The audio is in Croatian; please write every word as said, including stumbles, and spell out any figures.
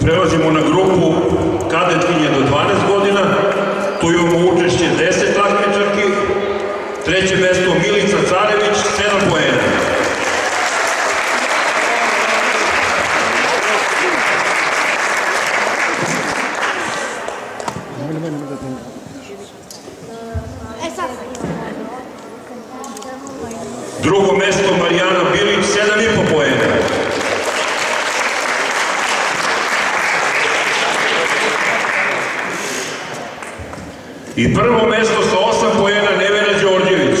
Prelazimo na grupu kadetkinje do dvanaest godina, tu imamo učešće deset takmičarki, treće mesto Milica Carević, sedam poena. Drugo mesto Marijana i prvo mesto sa osam poena Nevena Đorđević.